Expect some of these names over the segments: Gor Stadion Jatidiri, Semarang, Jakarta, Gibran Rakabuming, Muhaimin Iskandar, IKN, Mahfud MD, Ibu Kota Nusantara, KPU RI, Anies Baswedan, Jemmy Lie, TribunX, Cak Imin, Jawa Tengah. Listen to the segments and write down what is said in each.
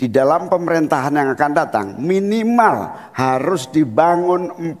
di dalam pemerintahan yang akan datang minimal harus dibangun 40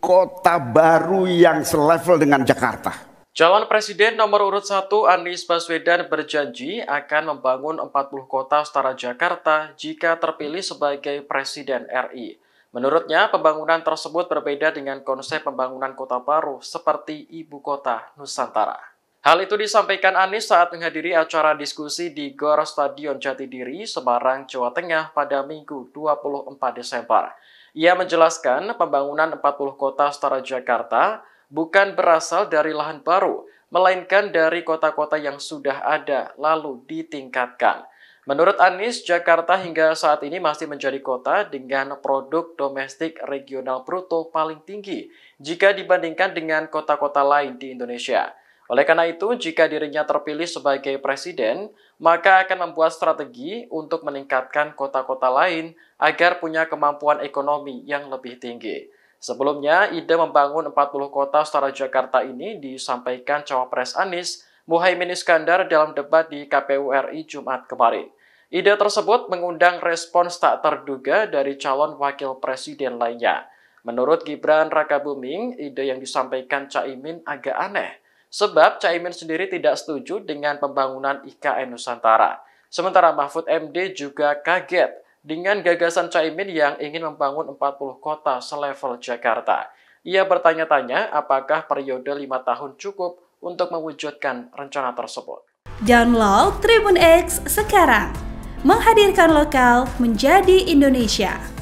kota baru yang selevel dengan Jakarta. Calon Presiden nomor urut 1 Anies Baswedan berjanji akan membangun 40 kota setara Jakarta jika terpilih sebagai Presiden RI. Menurutnya, pembangunan tersebut berbeda dengan konsep pembangunan kota baru seperti Ibu Kota Nusantara. Hal itu disampaikan Anies saat menghadiri acara diskusi di Gor Stadion Jatidiri, Semarang, Jawa Tengah pada Minggu 24 Desember. Ia menjelaskan pembangunan 40 kota setara Jakarta bukan berasal dari lahan baru, melainkan dari kota-kota yang sudah ada lalu ditingkatkan. Menurut Anies, Jakarta hingga saat ini masih menjadi kota dengan produk domestik regional bruto paling tinggi jika dibandingkan dengan kota-kota lain di Indonesia. Oleh karena itu, jika dirinya terpilih sebagai presiden, maka akan membuat strategi untuk meningkatkan kota-kota lain agar punya kemampuan ekonomi yang lebih tinggi. Sebelumnya, ide membangun 40 kota setara Jakarta ini disampaikan Cawapres Anies Muhaimin Iskandar dalam debat di KPU RI Jumat kemarin. Ide tersebut mengundang respons tak terduga dari calon wakil presiden lainnya. Menurut Gibran Rakabuming, ide yang disampaikan Cak Imin agak aneh. Sebab Cak Imin sendiri tidak setuju dengan pembangunan IKN Nusantara. Sementara Mahfud MD juga kaget dengan gagasan Cak Imin yang ingin membangun 40 kota selevel Jakarta. Ia bertanya-tanya apakah periode 5 tahun cukup untuk mewujudkan rencana tersebut. Download TribunX sekarang. Menghadirkan lokal menjadi Indonesia.